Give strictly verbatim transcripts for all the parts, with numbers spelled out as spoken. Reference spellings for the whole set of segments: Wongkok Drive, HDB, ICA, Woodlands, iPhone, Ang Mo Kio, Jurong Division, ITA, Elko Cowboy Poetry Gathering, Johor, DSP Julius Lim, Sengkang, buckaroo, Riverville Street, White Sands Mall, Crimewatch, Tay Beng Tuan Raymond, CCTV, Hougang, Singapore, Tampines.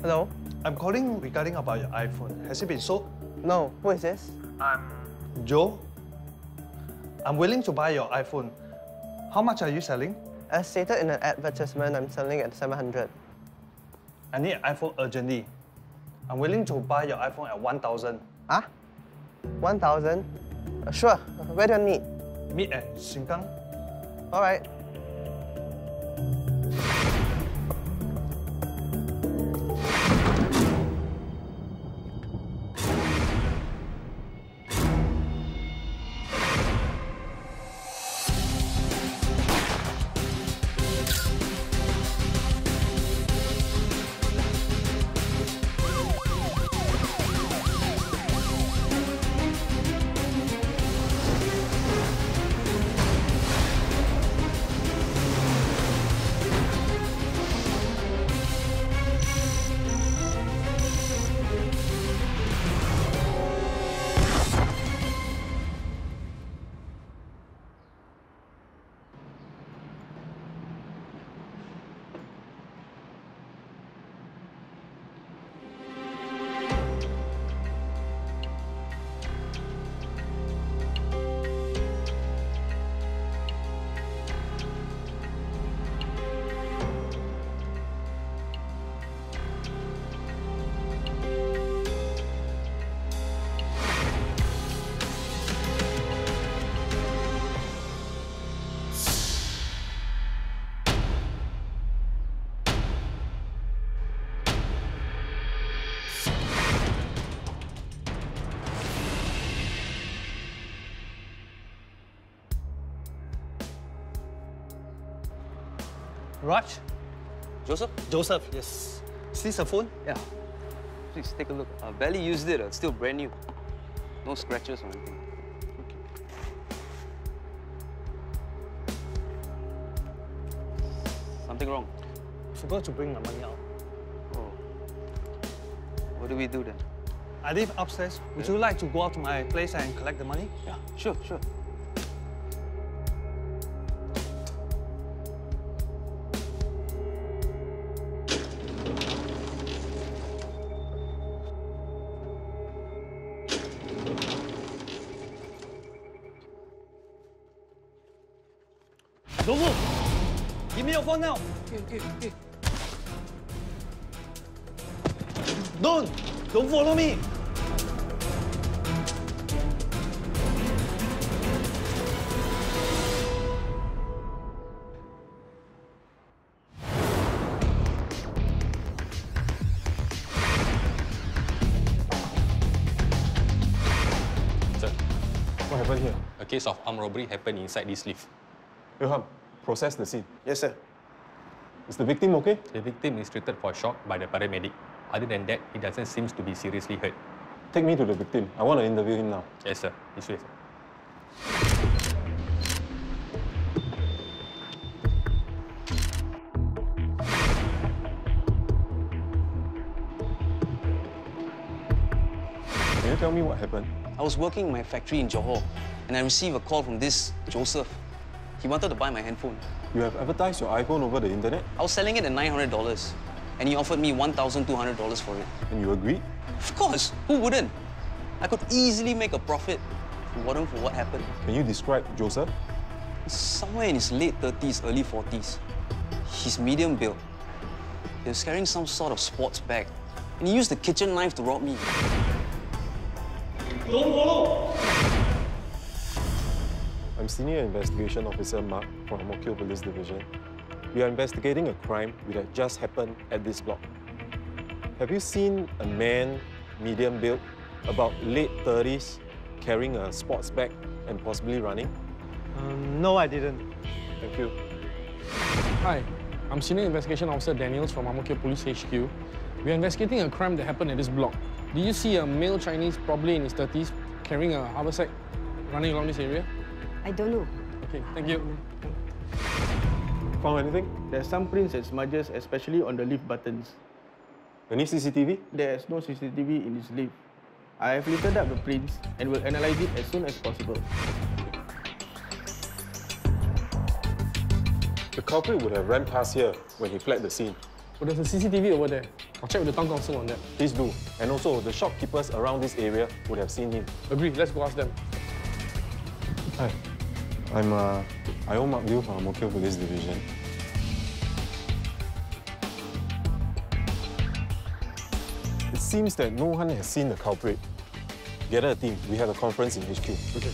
Hello? I'm calling regarding about your iPhone. Has it been sold? No. Who is this? I'm... Joe. I'm willing to buy your iPhone. How much are you selling? As stated in an advertisement, I'm selling at seven hundred. I need an iPhone urgently. I'm willing to buy your iPhone at one thousand. Huh? one thousand? Uh, sure. Where do I meet? Meet at Sengkang. All right. Raj? Joseph? Joseph, yes. Is this a phone? Yeah. Please take a look. I barely used it. It's still brand new. No scratches or anything. Okay. Something wrong? I forgot to bring my money out. Oh. What do we do then? I live upstairs. Would yeah. you like to go out to my place and collect the money? Yeah, sure, sure. Don't move! Give me your phone now! Okay, okay, okay. Don't! Don't follow me! Sir. What happened here? A case of armed robbery happened inside this lift. Ilham. Process the scene. Yes, sir. Is the victim okay? The victim is treated for shock by the paramedic. Other than that, he doesn't seem to be seriously hurt. Take me to the victim. I want to interview him now. Yes, sir. This way, sir. Can you tell me what happened? I was working in my factory in Johor, and I received a call from this Joseph. He wanted to buy my handphone. You have advertised your iPhone over the internet? I was selling it at nine hundred dollars, and he offered me one thousand two hundred dollars for it. And you agreed? Of course! Who wouldn't? I could easily make a profit if it wasn't for what happened. Can you describe Joseph? He's somewhere in his late thirties, early forties. He's medium built. He was carrying some sort of sports bag, and he used the kitchen knife to rob me. Don't follow! I'm Senior Investigation Officer Mark from Ang Mo Kio Police Division. We are investigating a crime which had just happened at this block. Have you seen a man, medium build, about late thirties, carrying a sports bag and possibly running? Um, no, I didn't. Thank you. Hi, I'm Senior Investigation Officer Daniels from Ang Mo Kio Police H Q. We are investigating a crime that happened at this block. Did you see a male Chinese, probably in his thirties, carrying a harbour sack, running along this area? I don't know. Okay, thank you. Found anything? There's some prints and smudges, especially on the lift buttons. Any C C T V? There's no C C T V in this lift. I have littered up the prints and will analyze it as soon as possible. The culprit would have ran past here when he fled the scene. But there's a C C T V over there. I'll check with the town council on that. Please do. And also, the shopkeepers around this area would have seen him. Agree. Let's go ask them. Hi. I'm, uh, I own Mark Liu from Ang Mo Kio Police Division. It seems that no one has seen the culprit. Gather a team. We have a conference in H Q. Okay.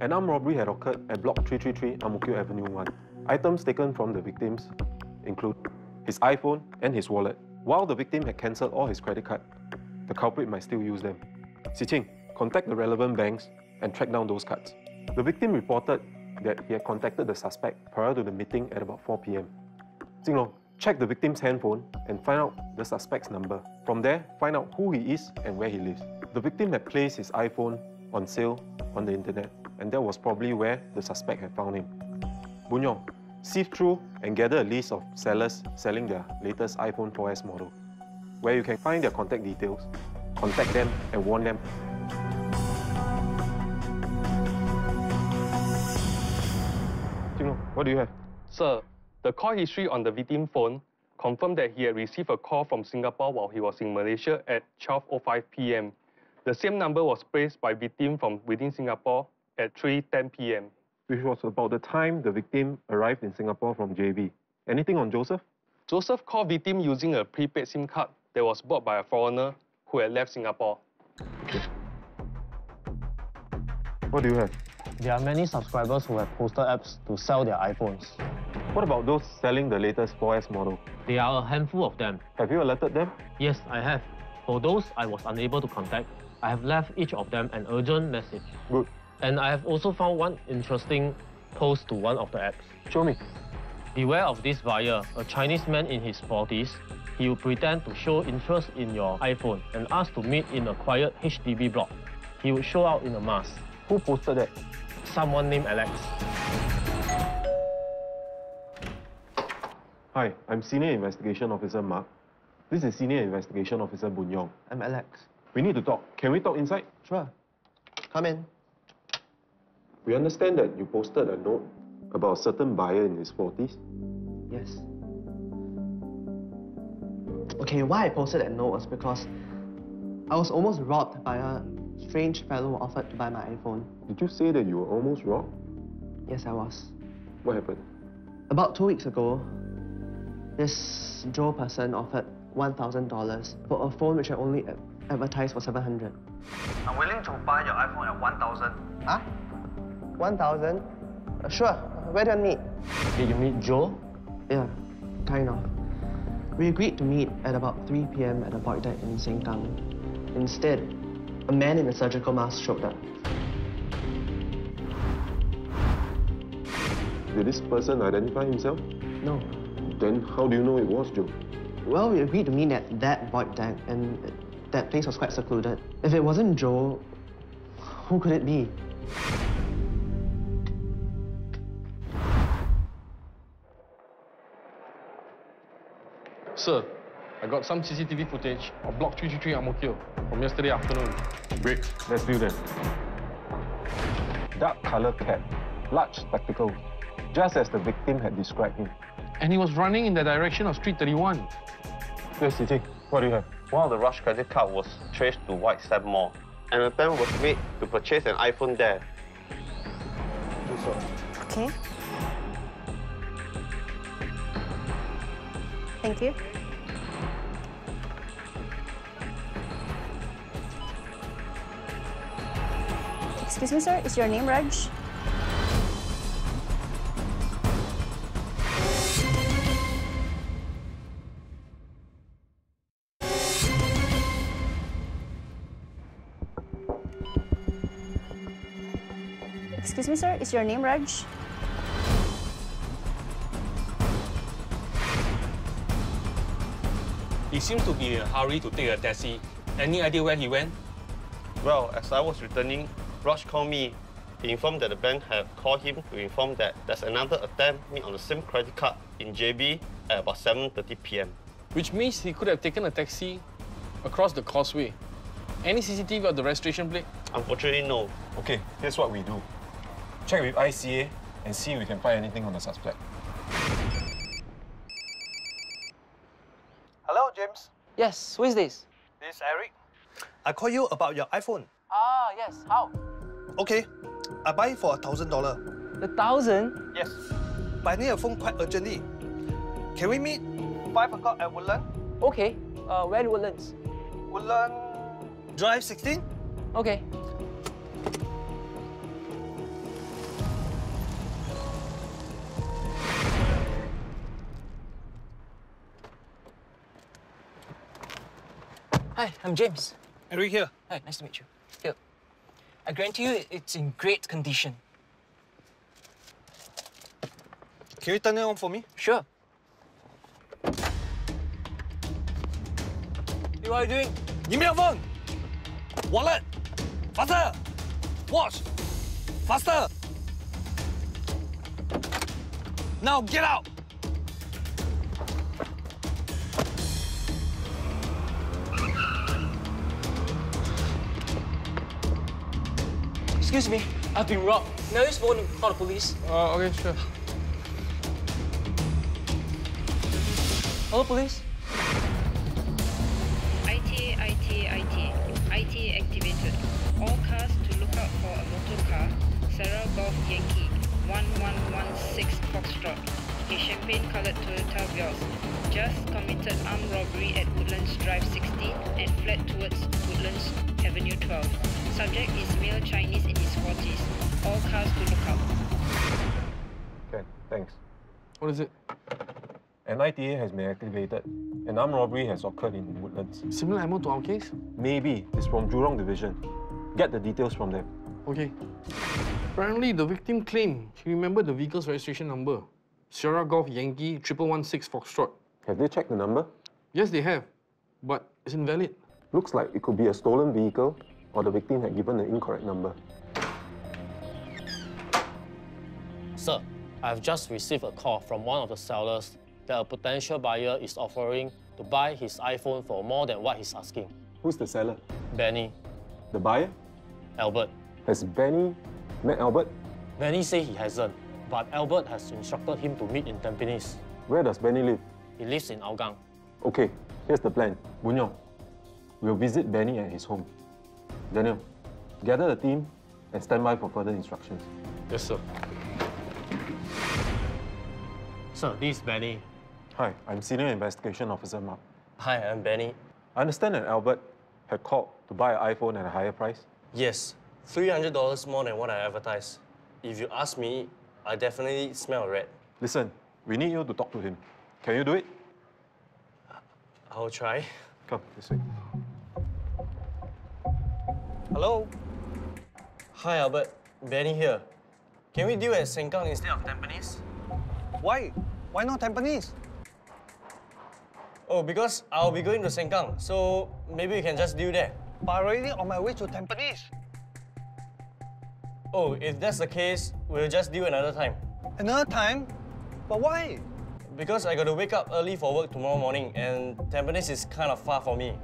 An armed robbery had occurred at Block three three three, Ang Mo Kio Avenue one. Items taken from the victims include his iPhone and his wallet. While the victim had cancelled all his credit card, the culprit might still use them. Si-Ching, contact the relevant banks and track down those cards. The victim reported that he had contacted the suspect prior to the meeting at about four p m Jing-Long, check the victim's handphone and find out the suspect's number. From there, find out who he is and where he lives. The victim had placed his iPhone on sale on the internet, and that was probably where the suspect had found him. Bunyong, sift through and gather a list of sellers selling their latest iPhone four S model, where you can find their contact details, contact them and warn them. Jing-Long, what do you have? Sir, the call history on the victim's phone confirmed that he had received a call from Singapore while he was in Malaysia at twelve oh five p m The same number was placed by victim from within Singapore at three ten p m which was about the time the victim arrived in Singapore from J B. Anything on Joseph? Joseph called victim using a prepaid SIM card that was bought by a foreigner who had left Singapore. Okay. What do you have? There are many subscribers who have posted apps to sell their iPhones. What about those selling the latest four S model? There are a handful of them. Have you alerted them? Yes, I have. For those I was unable to contact, I have left each of them an urgent message. Good. And I have also found one interesting post to one of the apps. Show me. Beware of this buyer, a Chinese man in his forties. He will pretend to show interest in your iPhone and ask to meet in a quiet H D B block. He will show out in a mask. Who posted that? Someone named Alex. Hi, I'm Senior Investigation Officer Mark. This is Senior Investigation Officer Bunyong. I'm Alex. We need to talk. Can we talk inside? Sure. Come in. We understand that you posted a note about a certain buyer in his forties? Yes. Okay, why I posted that note was because I was almost robbed by a strange fellow who offered to buy my iPhone. Did you say that you were almost robbed? Yes, I was. What happened? About two weeks ago, this Joe person offered one thousand dollars for a phone which I only advertised for seven hundred dollars. I'm willing to buy your iPhone at one thousand dollars. Huh? one thousand? Uh, sure. Where do I meet? Did you meet Joe? Yeah, kind of. We agreed to meet at about three p m at a void deck in Sengkang. Instead, a man in a surgical mask showed up. Did this person identify himself? No. Then how do you know it was Joe? Well, we agreed to meet at that void deck, and it, that place was quite secluded. If it wasn't Joe, who could it be? Sir, I got some C C T V footage of Block three three three Ang Mo Kio from yesterday afternoon. Great, let's do that. Dark colour cap, large spectacles, just as the victim had described him. And he was running in the direction of Street thirty-one. Yes, Si-Ching, what do you have? One of the Rush credit card was traced to White Sands Mall. An attempt was made to purchase an iPhone there. Okay. Thank you. Excuse me, sir. Is your name Raj? Excuse me, sir. Is your name Raj? He seemed to be in a hurry to take a taxi. Any idea where he went? Well, as I was returning, Raj called me. He informed that the bank had called him to inform that there's another attempt made on the same credit card in J B at about seven thirty p m Which means he could have taken a taxi across the causeway. Any C C T V of the registration plate? Unfortunately, no. Okay, here's what we do. Check with I C A and see if we can find anything on the suspect. Yes, who is this? This is Eric. I called you about your iPhone. Ah, yes. How? Okay. I buy it for a thousand dollars. A thousand? Yes. But I need a phone quite urgently. Can we meet five o'clock at Woodlands? Okay. Uh, where in Woodlands? Woodlands... Drive sixteen? Okay. Hi, I'm James. Eric here. Hi, nice to meet you. Here. I grant you it's in great condition. Can you turn it on for me? Sure. Hey, what are you doing? Give me your phone! Wallet! Faster! Watch! Faster! Now get out! Excuse me, I've been robbed. Now just phone and call the police. Uh, okay, sure. Hello, police. I T, I T, I T. I T activated. All cars to look out for a motor car. Sarah Golf Yankee, one one one six Foxtrot. A champagne-coloured Toyota Vios. Just committed armed robbery at Woodlands Drive sixteen and fled towards Woodlands Avenue twelve. Subject is male Chinese in his forties. All cars to look out. Okay, thanks. What is it? An I T A has been activated. An armed robbery has occurred in Woodlands. Similar ammo to our case? Maybe. It's from Jurong Division. Get the details from them. Okay. Apparently, the victim claimed he remembered the vehicle's registration number. Sierra Golf Yankee one one one six Foxtrot. Have they checked the number? Yes, they have. But it's invalid. Looks like it could be a stolen vehicle or the victim had given the incorrect number. Sir, I have just received a call from one of the sellers that a potential buyer is offering to buy his iPhone for more than what he's asking. Who's the seller? Benny. The buyer? Albert. Has Benny met Albert? Benny says he hasn't, but Albert has instructed him to meet in Tampines. Where does Benny live? He lives in Hougang. Okay, here's the plan. Bunyong, we'll visit Benny at his home. Daniel, gather the team and stand by for further instructions. Yes, sir. Sir, this is Benny. Hi, I'm Senior Investigation Officer Mark. Hi, I'm Benny. I understand that Albert had called to buy an iPhone at a higher price? Yes, three hundred dollars more than what I advertised. If you ask me, I definitely smell red. Listen, we need you to talk to him. Can you do it? I'll try. Come, this way. Hello? Hi, Albert. Benny here. Can we deal at Sengkang instead of Tampines? Why? Why not Tampines? Oh, because I'll be going to Sengkang, so maybe we can just deal there. But I'm already on my way to Tampines. Oh, if that's the case, we'll just deal another time. Another time? But why? Because I got to wake up early for work tomorrow morning, and Tampines is kind of far for me.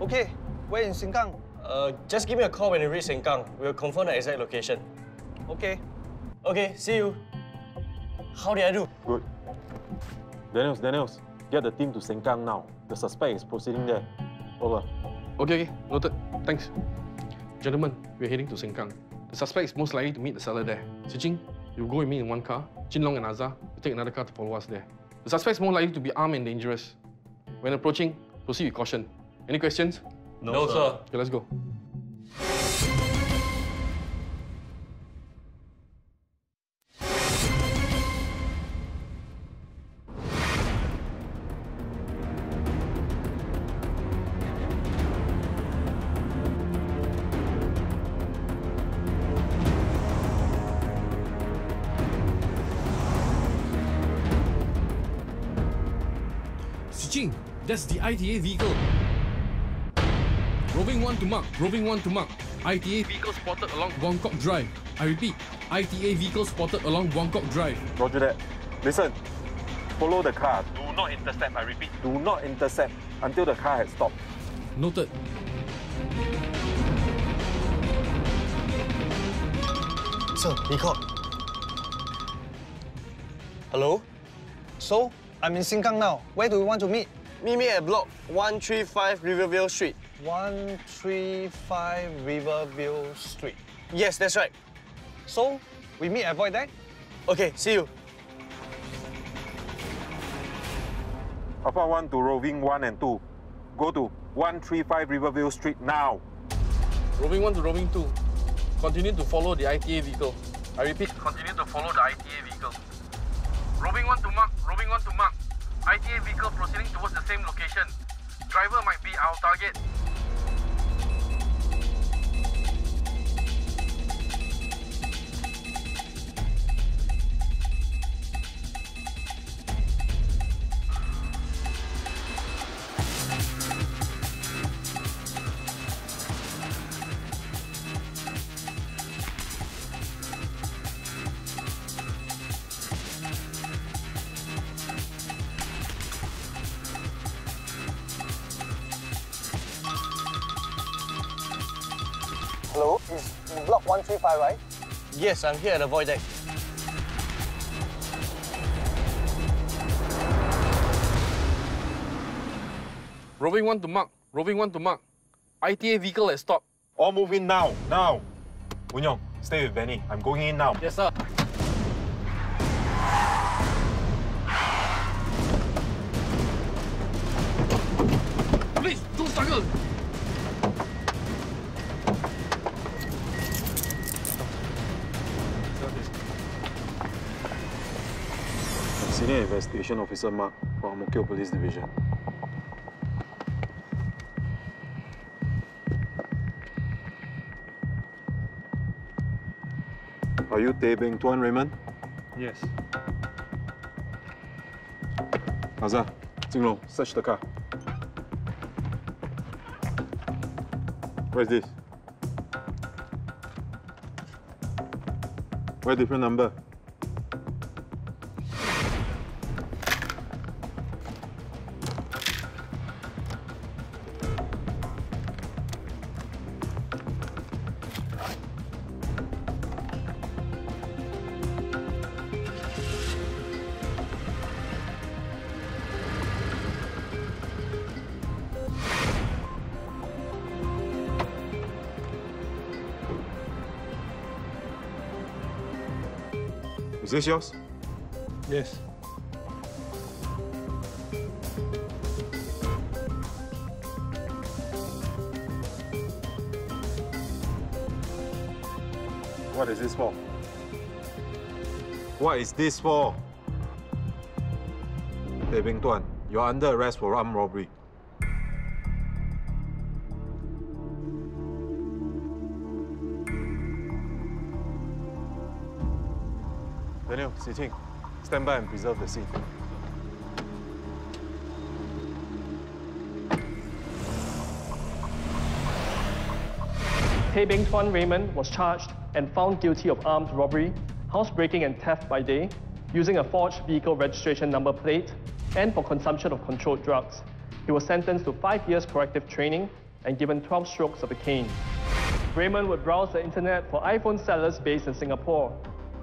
Okay, where in Sengkang? Uh, just give me a call when you reach Sengkang. We'll confirm the exact location. Okay. Okay, see you. How did I do? Good. Daniels, Daniels, get the team to Sengkang now. The suspect is proceeding there. Over. Okay, okay, noted. Thanks. Gentlemen, we're heading to Sengkang. The suspect is most likely to meet the seller there. Si Ching, you go with me in one car. Jin Long and Azhar, you take another car to follow us there. The suspect is more likely to be armed and dangerous. When approaching, proceed with caution. Any questions? No, no sir. sir. Okay, let's go. That's the I T A vehicle. Roving one to mark, roving one to mark. I T A vehicle spotted along Wongkok Drive. I repeat, I T A vehicle spotted along Wongkok Drive. Roger that. Listen, follow the car. Do not intercept, I repeat. Do not intercept until the car has stopped. Noted. Sir, he called. Hello? So, I'm in Sengkang now. Where do we want to meet? Meet me at block one three five Riverville Street. one three five Riverville Street. Yes, that's right. So, we meet at Void Deck? Okay, see you. Alpha one to Roving one and two. Go to one three five Riverville Street now. Roving one to Roving two. Continue to follow the I T A vehicle. I repeat, continue to follow the I T A vehicle. Roving one to mark, Roving one to mark. I T A vehicle proceeding towards the same location. Driver might be our target. Hello, is block one three five, right? Yes, I'm here at the Void Deck. Roving one to mark, Roving one to mark. I T A vehicle at stop. All move in now, now. Unyong, stay with Benny. I'm going in now. Yes, sir. Please, don't struggle. Senior Investigation Officer Mark from Ang Mo Kio Police Division. Are you Tay Beng Tuan, Raymond? Yes. Azhar, Jing Long, search the car. Where's this? Where different number? Is this yours? Yes. What is this for? What is this for? Tay Beng Tuan, you're under arrest for armed robbery. Daniel, Si Ching, stand by and preserve the scene. Tay Beng Tuan Raymond was charged and found guilty of armed robbery, housebreaking and theft by day, using a forged vehicle registration number plate, and for consumption of controlled drugs. He was sentenced to five years corrective training and given twelve strokes of a cane. Raymond would browse the internet for iPhone sellers based in Singapore.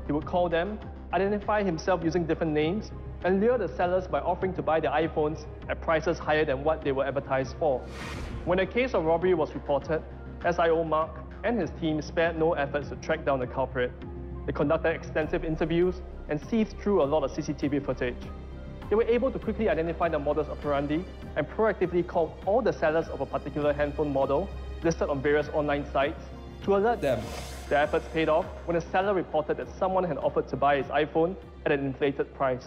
He would call them, identify himself using different names, and lure the sellers by offering to buy their iPhones at prices higher than what they were advertised for. When a case of robbery was reported, S I O Mark and his team spared no efforts to track down the culprit. They conducted extensive interviews and seized through a lot of C C T V footage. They were able to quickly identify the modus operandi and proactively called all the sellers of a particular handphone model listed on various online sites to alert them. Their efforts paid off when a seller reported that someone had offered to buy his iPhone at an inflated price.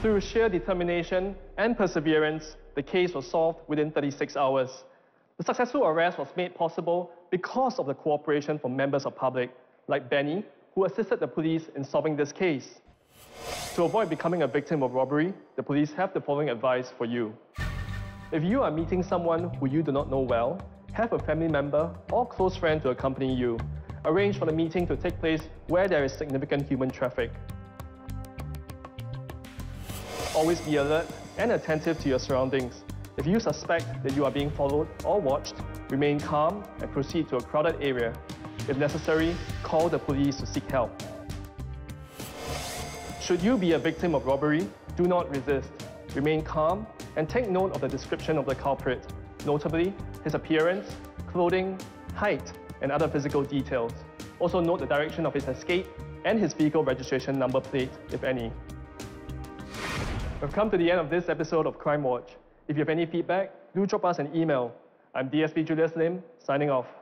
Through sheer determination and perseverance, the case was solved within thirty-six hours. The successful arrest was made possible because of the cooperation from members of public, like Benny, who assisted the police in solving this case. To avoid becoming a victim of robbery, the police have the following advice for you. If you are meeting someone who you do not know well, have a family member or close friend to accompany you. Arrange for the meeting to take place where there is significant human traffic. Always be alert and attentive to your surroundings. If you suspect that you are being followed or watched, remain calm and proceed to a crowded area. If necessary, call the police to seek help. Should you be a victim of robbery, Do not resist. Remain calm and take note of the description of the culprit, notably his appearance, clothing, height, and other physical details. Also note the direction of his escape and his vehicle registration number plate, if any. We've come to the end of this episode of Crime Watch. If you have any feedback, do drop us an email. I'm D S P Julius Lim, signing off.